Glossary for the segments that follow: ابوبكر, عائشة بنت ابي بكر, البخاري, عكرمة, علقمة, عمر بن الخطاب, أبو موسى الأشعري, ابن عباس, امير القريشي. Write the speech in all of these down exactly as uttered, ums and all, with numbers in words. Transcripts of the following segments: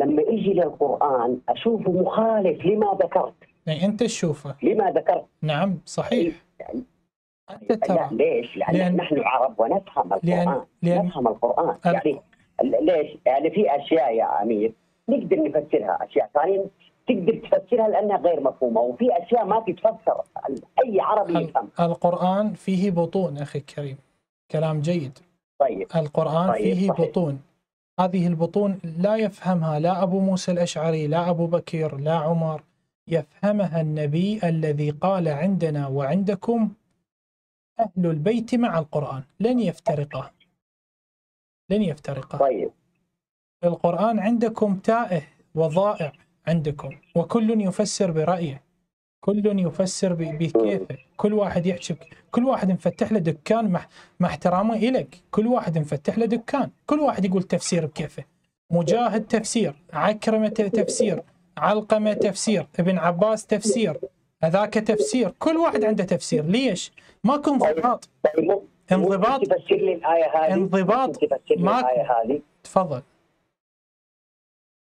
لما اجي للقرآن اشوفه مخالف لما ذكرت. يعني انت تشوفه لما ذكرت. نعم صحيح. يعني انت ترى. لا ليش؟ لأن, لأن نحن عرب ونفهم القرآن. لأن... نفهم القرآن. أب... يعني ليش؟ يعني في اشياء يا امير نقدر نفسرها، اشياء ثانيه تقدر تفسرها لانها غير مفهومه، وفي اشياء ما تتفسر اي عربي يفهم. القرآن فيه بطون اخي الكريم. كلام جيد. طيب. القرآن طيب. فيه صحيح. بطون. هذه البطون لا يفهمها لا أبو موسى الأشعري لا أبو بكر لا عمر، يفهمها النبي الذي قال عندنا وعندكم أهل البيت مع القرآن لن يفترقا لن يفترقا. طيب. القرآن عندكم تائه وضائع عندكم، وكل يفسر برأيه، كل يفسر بكيفه، كل واحد يحكي، كل واحد مفتح له دكان مع احترامه إلك، كل واحد مفتح له دكان، كل واحد يقول تفسير بكيفه. مجاهد تفسير، عكرمة تفسير، علقمة تفسير، ابن عباس تفسير، هذاك تفسير، كل واحد عنده تفسير. ليش؟ ماكو انضباط. انضباط تفسر لي الآية هذه. انضباط الآية هذه. تفضل.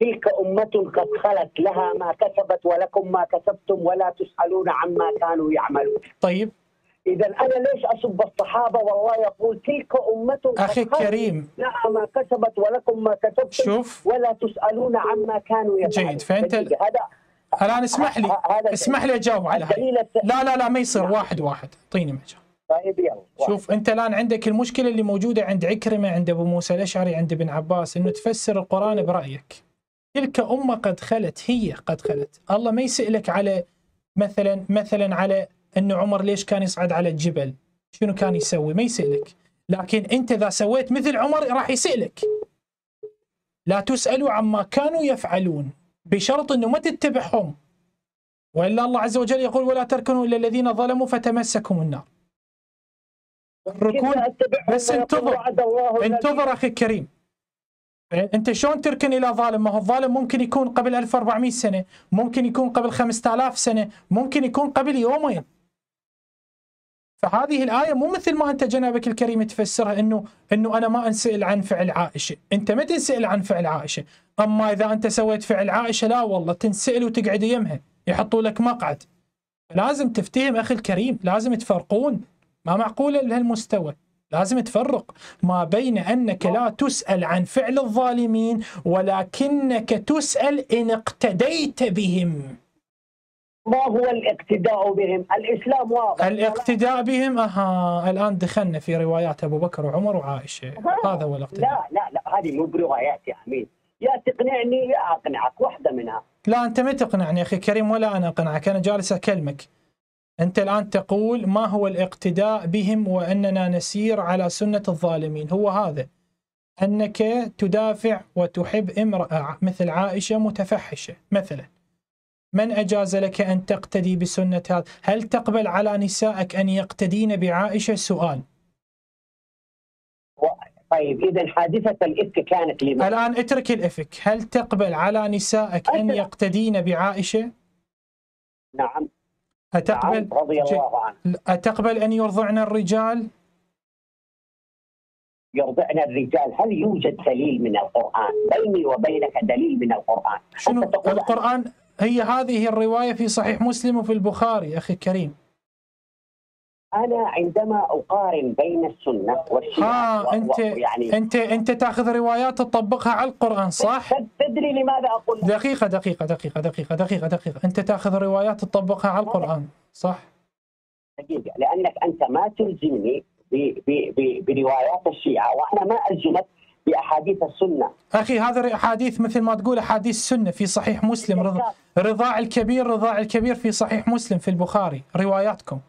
تلك أمة قد خلت لها ما كسبت ولكم ما كسبتم ولا تسألون عما كانوا يعملون. طيب. إذا أنا ليش أسب الصحابة والله يقول تلك أمة قد أخي خلت كريم. لها ما كسبت ولكم ما كسبتم شوف. ولا تسألون عما كانوا يعملون. جيد فأنت هذا الآن اسمح لي اسمح لي أجاوب على هذا. لا لا لا ما يصير واحد واحد اعطيني مجال. طيب يلا. شوف أنت الآن عندك المشكلة اللي موجودة عند عكرمة عند أبو موسى الأشعري عند ابن عباس إنه تفسر القرآن برأيك. تلك أمة قد خلت هي قد خلت، الله ما يسألك على مثلا مثلا على أنه عمر ليش كان يصعد على الجبل؟ شنو كان يسوي؟ ما يسألك، لكن أنت إذا سويت مثل عمر راح يسألك. لا تسألوا عما كانوا يفعلون، بشرط أنه ما تتبعهم. وإلا الله عز وجل يقول ولا تركنوا إلى الذين ظلموا فتمسكم النار. الركون بس انتظر انتظر أخي الكريم. أنت شلون تركن إلى ظالم؟ ما هو الظالم ممكن يكون قبل ألف وأربعمئة سنة، ممكن يكون قبل خمسة آلاف سنة، ممكن يكون قبل يومين. فهذه الآية مو مثل ما أنت جنابك الكريم تفسرها إنه إنه أنا ما أنسأل عن فعل عائشة، أنت ما تنسأل عن فعل عائشة، أما إذا أنت سويت فعل عائشة لا والله تنسأل وتقعد يمها، يحطوا لك مقعد. لازم تفتهم أخي الكريم، لازم تفرقون، ما معقولة لهالمستوى. لازم تفرق ما بين أنك لا تسأل عن فعل الظالمين ولكنك تسأل إن اقتديت بهم. ما هو الاقتداء بهم؟ الإسلام واضح. الاقتداء بهم أها الآن دخلنا في روايات أبو بكر وعمر وعائشة، هذا هو الاقتداء. لا لا لا هذه مو بروايات يا عمي، يا تقنعني يا أقنعك، واحدة منها. لا أنت ما تقنعني أخي كريم ولا أنا أقنعك، أنا جالس أكلمك. أنت الآن تقول ما هو الاقتداء بهم وأننا نسير على سنة الظالمين، هو هذا أنك تدافع وتحب امرأة مثل عائشة متفحشة مثلا. من أجاز لك أن تقتدي بسنة هذا؟ هل تقبل على نسائك أن يقتدين بعائشة؟ سؤال. طيب إذا حادثة الإفك كانت لماذا؟ الآن اترك الإفك، هل تقبل على نسائك أن يقتدين بعائشة؟ نعم. أتقبل رضي الله عنه. أتقبل أن يرضعن الرجال؟ يرضعن الرجال، هل يوجد دليل من القرآن؟ بيني وبينك دليل من القرآن. شنو القرآن؟ هي هذه الرواية في صحيح مسلم وفي البخاري أخي الكريم. أنا عندما أقارن بين السنة والشريعة ها أنت يعني أنت أنت تأخذ روايات تطبقها على القرآن صح؟ تدري لماذا أقول دقيقة دقيقة دقيقة دقيقة دقيقة دقيقة أنت تأخذ روايات تطبقها على القرآن صح؟ دقيقة لأنك أنت ما تلزمني بروايات الشيعة وأنا ما ألزمك بأحاديث السنة. أخي هذا أحاديث مثل ما تقول أحاديث السنة في صحيح مسلم رضاع رضاع الكبير رضاع الكبير في صحيح مسلم في البخاري رواياتكم.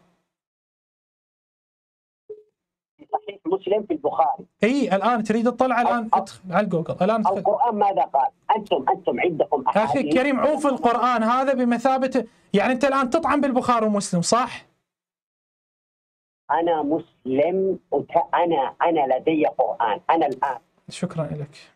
صحيح مسلم في البخاري. اي الان تريد تطلع الان ادخل على جوجل الان تخل. القران ماذا قال؟ انتم انتم عندكم احاديث. اخي الكريم عوف القران هذا بمثابه يعني انت الان تطعن بالبخاري ومسلم صح؟ انا مسلم انا انا لدي قران انا الان. شكرا لك.